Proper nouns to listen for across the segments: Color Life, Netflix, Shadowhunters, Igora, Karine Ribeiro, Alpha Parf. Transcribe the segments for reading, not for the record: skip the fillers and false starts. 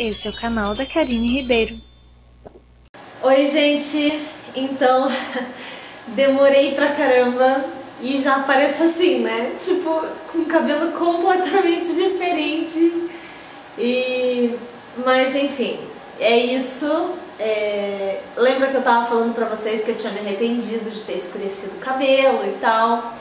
Esse é o canal da Karine Ribeiro. Oi, gente! Então, demorei pra caramba e já apareço assim, né? Tipo, com cabelo completamente diferente. Mas, enfim, é isso. Lembra que eu tava falando pra vocês que eu tinha me arrependido de ter escurecido o cabelo e tal,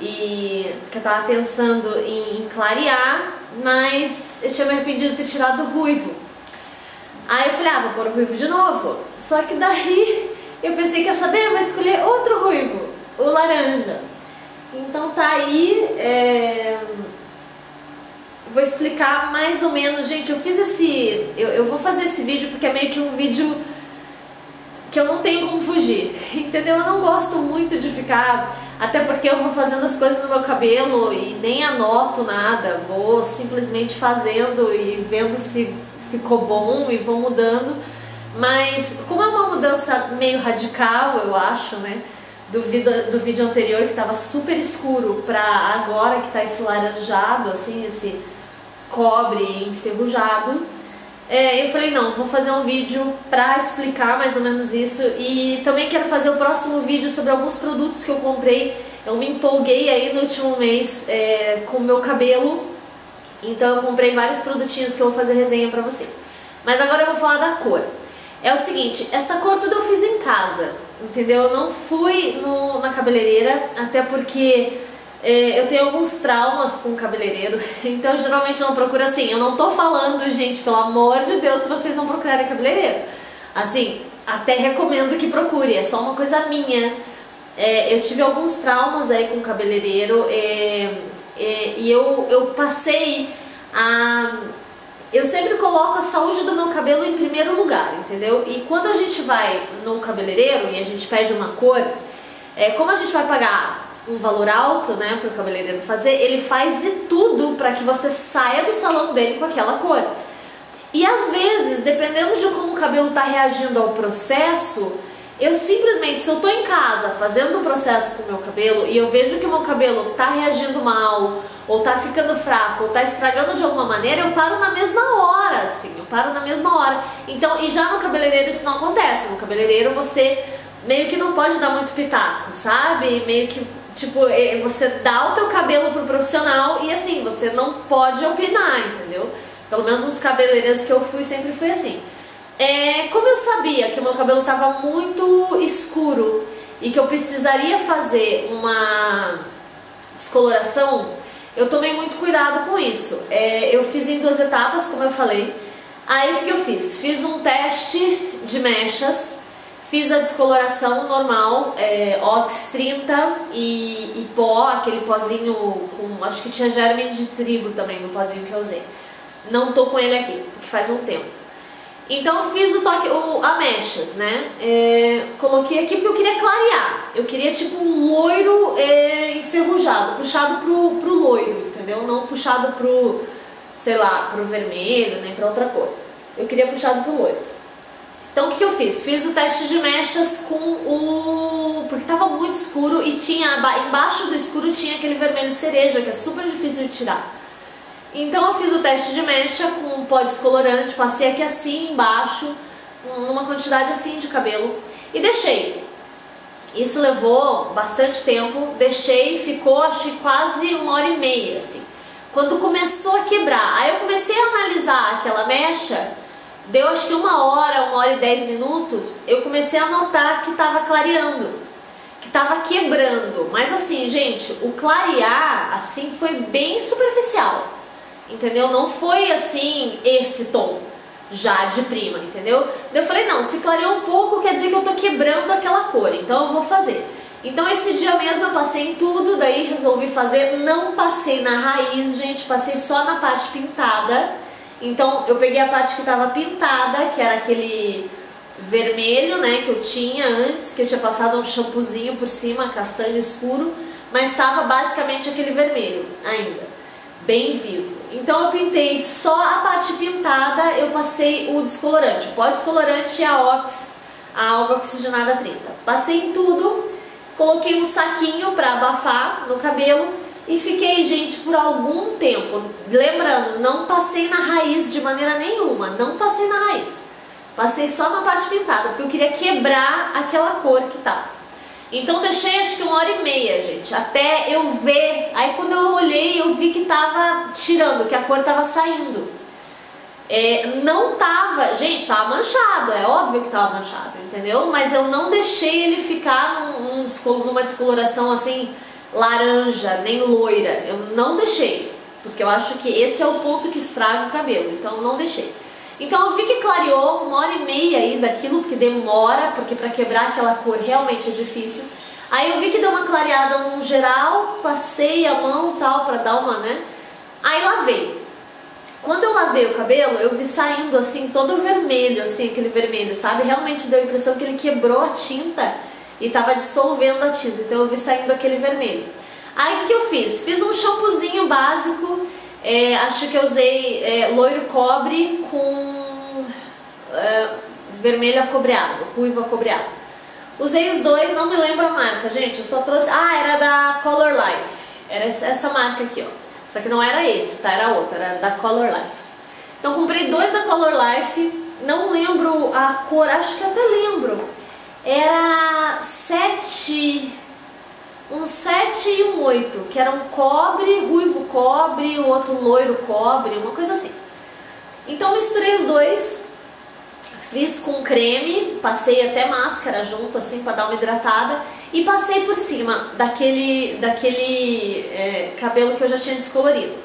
e que eu tava pensando em clarear, mas eu tinha me arrependido de ter tirado o ruivo. Aí eu falei, ah, vou pôr o ruivo de novo. Só que daí eu pensei, quer saber, eu vou escolher outro ruivo, o laranja. Então tá aí, vou explicar mais ou menos, gente, eu fiz esse... Eu vou fazer esse vídeo porque é meio que um vídeo que eu não tenho como fugir, entendeu? Eu não gosto muito de ficar... Até porque eu vou fazendo as coisas no meu cabelo e nem anoto nada, vou simplesmente fazendo e vendo se ficou bom e vou mudando. Mas como é uma mudança meio radical, eu acho, né? Do vídeo anterior que tava super escuro pra agora que tá esse laranjado, assim, esse cobre enferrujado, eu falei, não, vou fazer um vídeo pra explicar mais ou menos isso. E também quero fazer o próximo vídeo sobre alguns produtos que eu comprei. Eu me empolguei aí no último mês com o meu cabelo, então eu comprei vários produtinhos que eu vou fazer resenha pra vocês. Mas agora eu vou falar da cor. É o seguinte, essa cor tudo eu fiz em casa, entendeu? Eu não fui na cabeleireira, até porque eu tenho alguns traumas com o cabeleireiro, então geralmente eu não procuro assim. Eu não tô falando, gente, pelo amor de Deus, pra vocês não procurarem cabeleireiro. Assim, até recomendo que procure, é só uma coisa minha. Eu tive alguns traumas aí com o cabeleireiro, e eu passei a... Eu sempre coloco a saúde do meu cabelo em primeiro lugar, entendeu? E quando a gente vai no cabeleireiro e a gente pede uma cor, como a gente vai pagar um valor alto, né, para o cabeleireiro fazer, ele faz de tudo para que você saia do salão dele com aquela cor. E às vezes, dependendo de como o cabelo está reagindo ao processo, eu simplesmente, se eu estou em casa fazendo o processo com o meu cabelo e eu vejo que o meu cabelo está reagindo mal, ou tá ficando fraco, ou tá estragando de alguma maneira, eu paro na mesma hora, assim, eu paro na mesma hora. Então, e já no cabeleireiro isso não acontece. No cabeleireiro você meio que não pode dar muito pitaco, sabe? Meio que, tipo, você dá o teu cabelo pro profissional e assim, você não pode opinar, entendeu? Pelo menos os cabeleireiros que eu fui sempre foi assim. Como eu sabia que o meu cabelo tava muito escuro e que eu precisaria fazer uma descoloração, eu tomei muito cuidado com isso. Eu fiz em 2 etapas, como eu falei. Aí o que eu fiz? Fiz um teste de mechas, fiz a descoloração normal, Ox 30 e pó, aquele pozinho com... Acho que tinha germe de trigo também no pozinho que eu usei. Não tô com ele aqui, porque faz um tempo. Então eu fiz a mechas, né? Coloquei aqui porque eu queria clarear. Eu queria tipo um loiro enferrujado, puxado pro loiro, entendeu? Não puxado pro, sei lá, pro vermelho, nem pra outra cor. Eu queria puxado pro loiro. Então o que eu fiz? Fiz o teste de mechas com o... Porque tava muito escuro e tinha... Embaixo do escuro tinha aquele vermelho cereja, que é super difícil de tirar. Então eu fiz o teste de mecha com um pó descolorante, passei aqui assim embaixo, numa quantidade assim de cabelo, e deixei. Isso levou bastante tempo, deixei, ficou acho que quase 1h30, assim. Quando começou a quebrar, aí eu comecei a analisar aquela mecha, deu acho que 1h, 1h10 minutos, eu comecei a notar que tava clareando, que tava quebrando. Mas assim, gente, o clarear assim foi bem superficial, entendeu? Não foi assim esse tom já de prima, entendeu? Daí eu falei, não, se clareou um pouco quer dizer que eu tô quebrando aquela cor, então eu vou fazer. Então esse dia mesmo eu passei em tudo, daí resolvi fazer, não passei na raiz, gente, passei só na parte pintada. Então eu peguei a parte que tava pintada, que era aquele vermelho, né, que eu tinha antes, que eu tinha passado um shampoozinho por cima, castanho escuro, mas tava basicamente aquele vermelho ainda, bem vivo. Então eu pintei só a parte pintada, eu passei o descolorante, o pó descolorante e a alga oxigenada 30. Passei em tudo, coloquei um saquinho pra abafar no cabelo E fiquei, gente, por algum tempo, lembrando, não passei na raiz de maneira nenhuma, não passei na raiz. Passei só na parte pintada, porque eu queria quebrar aquela cor que tava. Então deixei acho que 1h30, gente, até eu ver. Aí quando eu olhei, eu vi que tava tirando, que a cor tava saindo. Não tava, gente, tava manchado, é óbvio que tava manchado, entendeu? Mas eu não deixei ele ficar numa descoloração assim laranja, nem loira. Eu não deixei, porque eu acho que esse é o ponto que estraga o cabelo, então eu não deixei. Então eu vi que clareou 1h30 aí daquilo, porque demora, porque para quebrar aquela cor realmente é difícil. Aí eu vi que deu uma clareada no geral, passei a mão tal para dar uma, né? Aí lavei. Quando eu lavei o cabelo, eu vi saindo assim todo vermelho, assim, aquele vermelho, sabe? Realmente deu a impressão que ele quebrou a tinta e tava dissolvendo a tinta, então eu vi saindo aquele vermelho. Aí o que eu fiz? Fiz um shampoozinho básico. Acho que eu usei loiro cobre com vermelho acobreado, ruivo acobreado. Usei os dois, não me lembro a marca, gente, eu só trouxe... Ah, era da Color Life, era essa marca aqui, ó. Só que não era esse, tá? Era outra, era da Color Life. Então comprei dois da Color Life, não lembro a cor, acho que até lembro. Era 7... um 7 e um 8, que era um cobre, ruivo cobre, o outro loiro cobre, uma coisa assim. Então misturei os dois, fiz com creme, passei até máscara junto assim para dar uma hidratada e passei por cima daquele cabelo que eu já tinha descolorido.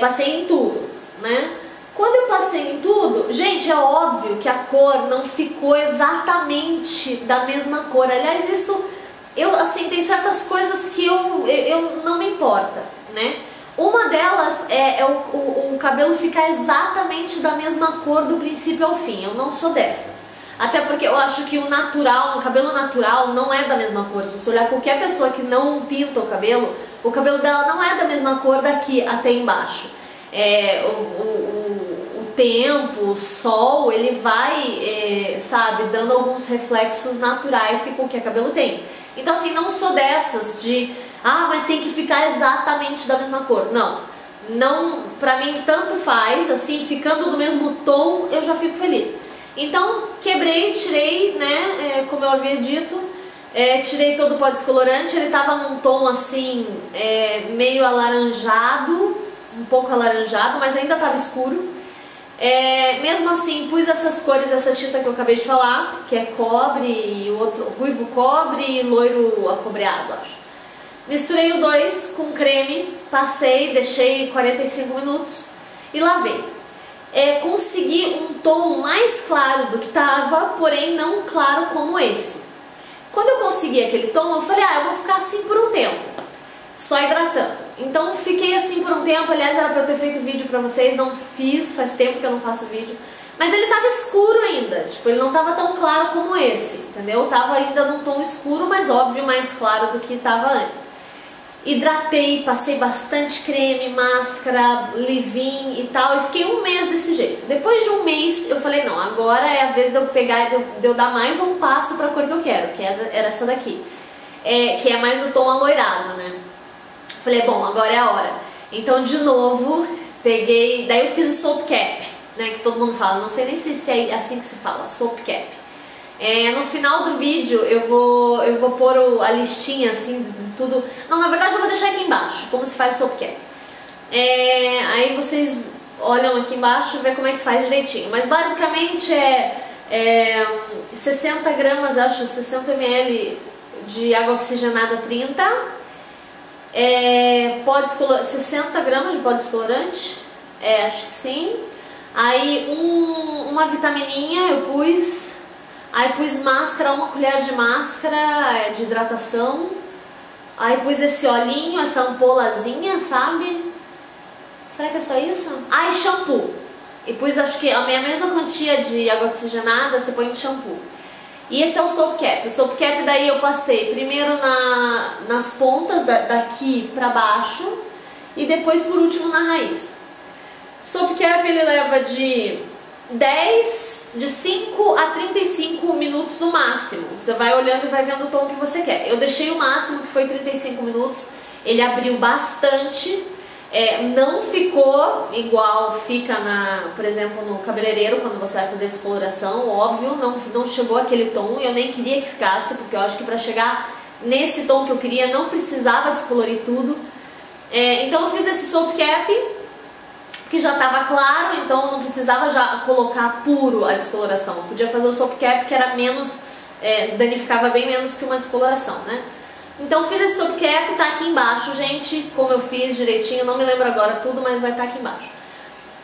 Passei em tudo, né? Quando eu passei em tudo, gente, é óbvio que a cor não ficou exatamente da mesma cor. Aliás, isso... eu, assim, tem certas coisas que eu não me importa, né? Uma delas é o cabelo ficar exatamente da mesma cor do princípio ao fim. Eu não sou dessas. Até porque eu acho que o natural, o cabelo natural não é da mesma cor. Se você olhar qualquer pessoa que não pinta o cabelo dela não é da mesma cor daqui até embaixo. O tempo, o sol, ele vai, sabe, dando alguns reflexos naturais que qualquer cabelo tem. Então assim, não sou dessas de, ah, mas tem que ficar exatamente da mesma cor. Não, não, pra mim tanto faz, assim, ficando do mesmo tom eu já fico feliz. Então quebrei, tirei, né, como eu havia dito, tirei todo o pó descolorante, ele tava num tom assim, meio alaranjado, um pouco alaranjado, mas ainda tava escuro. Mesmo assim, pus essas cores, essa tinta que eu acabei de falar, que é cobre e outro ruivo cobre e loiro acobreado, acho. Misturei os dois com creme, passei, deixei 45 minutos e lavei. Consegui um tom mais claro do que tava, porém não claro como esse. Quando eu consegui aquele tom, eu falei, ah, eu vou ficar assim por um tempo. Só hidratando. Então fiquei assim por um tempo, aliás era pra eu ter feito vídeo pra vocês, não fiz, faz tempo que eu não faço vídeo. Mas ele tava escuro ainda, tipo, ele não tava tão claro como esse, entendeu? Tava ainda num tom escuro, mas óbvio, mais claro do que tava antes. Hidratei, passei bastante creme, máscara, leave-in e tal, e fiquei um mês desse jeito. Depois de um mês eu falei, não, agora é a vez de eu pegar e de eu dar mais um passo pra cor que eu quero, que era essa daqui. Que é mais o tom aloirado, né? Falei, bom, agora é a hora. Então, de novo, peguei... Daí eu fiz o soap cap, né? Que todo mundo fala. Não sei nem se é assim que se fala, soap cap. No final do vídeo, eu vou pôr a listinha, assim, de tudo... Não, na verdade, eu vou deixar aqui embaixo, como se faz soap cap. Aí vocês olham aqui embaixo e vê como é que faz direitinho. Mas, basicamente, 60 gramas, acho, 60 ml de água oxigenada 30... pó descolorante, 60 gramas de pó descolorante, acho que sim. Aí uma vitamininha eu pus, aí pus máscara, uma colher de máscara de hidratação, aí pus esse olhinho, essa ampolazinha, sabe? Será que é só isso? Ah, e shampoo. E pus acho que a mesma quantia de água oxigenada, você põe de shampoo. E esse é o soap cap. O soap cap daí eu passei primeiro nas pontas, daqui pra baixo, e depois por último na raiz. Soap cap ele leva de 5 a 35 minutos no máximo. Você vai olhando e vai vendo o tom que você quer. Eu deixei o máximo que foi 35 minutos ele abriu bastante, não ficou igual fica, por exemplo, no cabeleireiro, quando você vai fazer descoloração, óbvio, não chegou aquele tom, e eu nem queria que ficasse, porque eu acho que para chegar nesse tom que eu queria, não precisava descolorir tudo. Então eu fiz esse soap cap, porque já estava claro, então não precisava já colocar puro a descoloração. Eu podia fazer o soap cap, que era menos, danificava bem menos que uma descoloração, né? Então fiz esse soap cap, tá aqui embaixo, gente, como eu fiz direitinho, não me lembro agora tudo, mas vai estar aqui embaixo.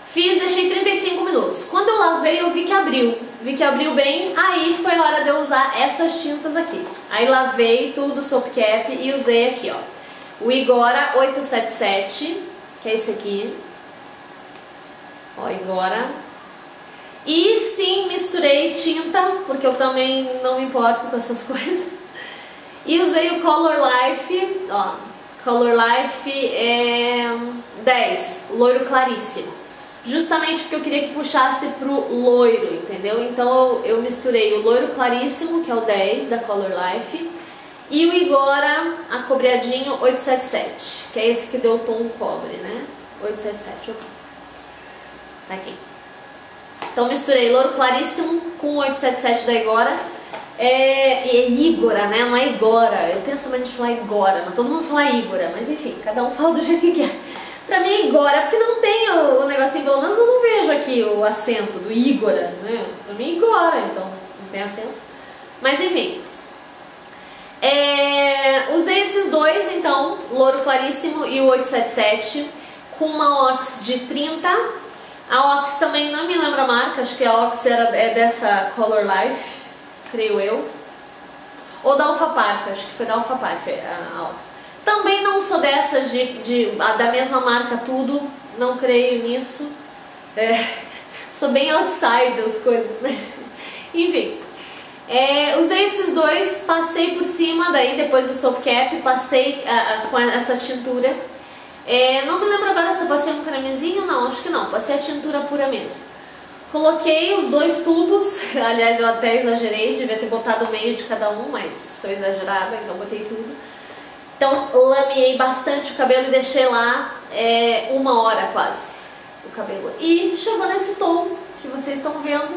Fiz, deixei 35 minutos. Quando eu lavei, eu vi que abriu bem, aí foi a hora de eu usar essas tintas aqui. Aí lavei tudo o soap cap e usei aqui, ó, o Igora 877, que é esse aqui, ó, Igora. E sim, misturei tinta, porque eu também não me importo com essas coisas. E usei o Color Life, ó, Color Life 10, loiro claríssimo. Justamente porque eu queria que puxasse pro loiro, entendeu? Então eu misturei o loiro claríssimo, que é o 10 da Color Life, e o Igora acobreadinho 877, que é esse que deu o tom cobre, né? 877, opa. Tá aqui. Então misturei loiro claríssimo com 877 da Igora. É Igora, né? Não é Igora. Eu tenho essa mania de falar Igora, mas todo mundo fala Igora. Mas enfim, cada um fala do jeito que quer. Pra mim é Igora, porque não tem o negocinho, pelo menos eu não vejo aqui o acento do Igora, né? Pra mim é Igora, então não tem acento. Mas enfim. Usei esses dois, então, louro claríssimo e o 877, com uma Ox de 30. A Ox também não me lembra a marca, acho que a Ox é dessa Color Life, creio eu, ou da Alpha Parf, acho que foi da Alpha Parf, a Ox. Também não sou dessas da mesma marca tudo, não creio nisso, sou bem outside as coisas, né? Enfim, usei esses dois, passei por cima, daí depois do soap cap, passei com essa tintura, não me lembro agora se eu passei um cremezinho, não, acho que não, passei a tintura pura mesmo. Coloquei os dois tubos, aliás eu até exagerei, devia ter botado o meio de cada um, mas sou exagerada, então botei tudo. Então lameei bastante o cabelo e deixei lá uma hora quase o cabelo. E chegou nesse tom que vocês estão vendo.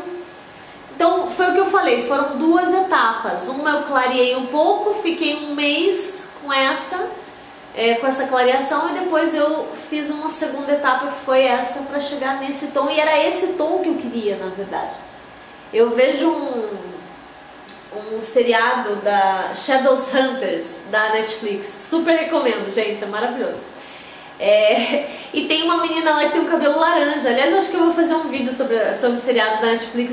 Então foi o que eu falei, foram duas etapas. Uma eu clareei um pouco, fiquei um mês com essa clareação, e depois eu fiz uma segunda etapa que foi essa, para chegar nesse tom, e era esse tom que eu queria, na verdade. Eu vejo um seriado da Shadowhunters da Netflix, super recomendo, gente, é maravilhoso. E tem uma menina lá que tem o cabelo laranja, aliás, acho que eu vou fazer um vídeo sobre seriados da Netflix.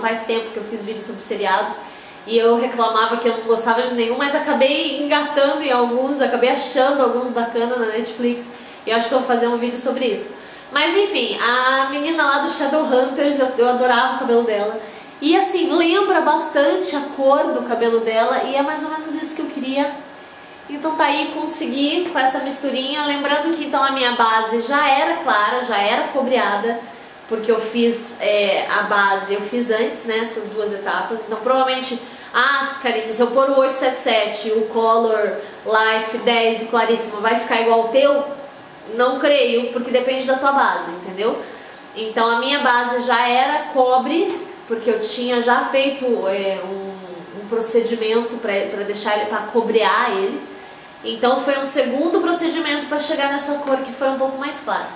Faz tempo que eu fiz vídeo sobre seriados, e eu reclamava que eu não gostava de nenhum, mas acabei engatando em alguns, acabei achando alguns bacanas na Netflix, e eu acho que eu vou fazer um vídeo sobre isso. Mas enfim, a menina lá do Shadowhunters, eu adorava o cabelo dela, e assim, lembra bastante a cor do cabelo dela, e é mais ou menos isso que eu queria. Então tá aí, consegui com essa misturinha, lembrando que então a minha base já era clara, já era cobreada, porque eu fiz a base, eu fiz antes, né, essas duas etapas. Então provavelmente, Karine, se eu pôr o 877, o Color Life 10 do claríssimo, vai ficar igual ao teu? Não creio, porque depende da tua base, entendeu? Então a minha base já era cobre, porque eu tinha já feito um procedimento para deixar ele, para cobrear ele. Então foi um segundo procedimento para chegar nessa cor que foi um pouco mais clara.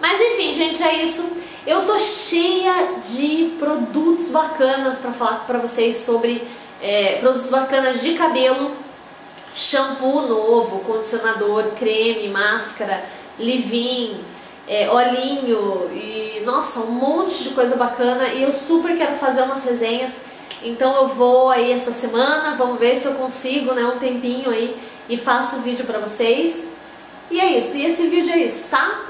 Mas enfim, gente, é isso. Eu tô cheia de produtos bacanas pra falar pra vocês sobre produtos bacanas de cabelo, shampoo novo, condicionador, creme, máscara, leave-in, olhinho e, nossa, um monte de coisa bacana, e eu super quero fazer umas resenhas. Então eu vou aí essa semana, vamos ver se eu consigo, né, um tempinho aí, e faço o vídeo pra vocês. E é isso, e esse vídeo é isso, tá?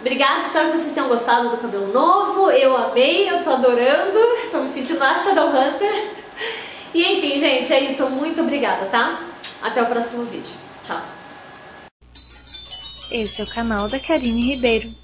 Obrigada, espero que vocês tenham gostado do cabelo novo, eu amei, eu tô adorando, tô me sentindo a Shadowhunter. E enfim, gente, é isso, muito obrigada, tá? Até o próximo vídeo, tchau! Esse é o canal da Karine Ribeiro.